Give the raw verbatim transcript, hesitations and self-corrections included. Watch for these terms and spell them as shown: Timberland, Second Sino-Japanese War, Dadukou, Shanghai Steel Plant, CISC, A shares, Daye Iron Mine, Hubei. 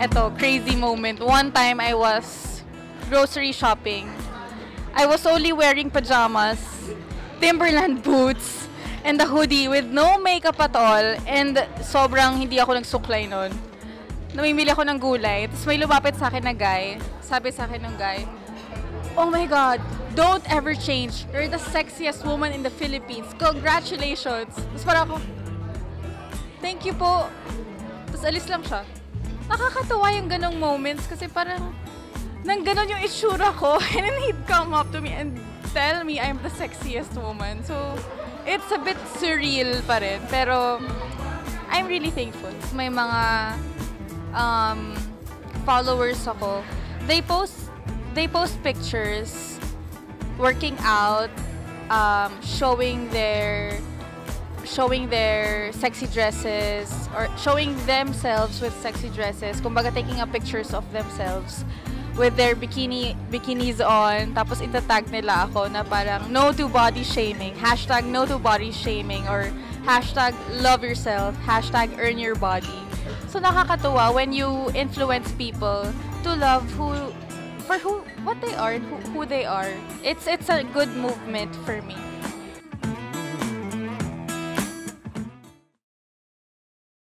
Eto, crazy moment. One time I was grocery shopping. I was only wearing pajamas, Timberland boots, and a hoodie with no makeup at all. And sobrang hindi ako nagsuklay nun. Namimili ako ng gulay. Tapos may lumapit sa akin na guy. Sabi sa akin ng guy, "Oh my God, don't ever change. You're the sexiest woman in the Philippines. Congratulations." Tapos para ako, "Thank you po." Tapos alis lang siya. Nakakatawa yung ganong moments kasi parang nang ganon yung itsura ko, and then he'd come up to me and tell me I'm the sexiest woman. So, it's a bit surreal pa rin, pero I'm really thankful. May mga um, followers ako. They post, they post pictures, working out, um, showing their, showing their sexy dresses, or showing themselves with sexy dresses. Kumbaga, taking up pictures of themselves with their bikini bikinis on, tapos itatag nila ako na parang no to body shaming, hashtag no to body shaming, or hashtag love yourself, hashtag earn your body. So nakakatuwa when you influence people to love who, for who, what they are, who, who they are. It's it's a good movement for me.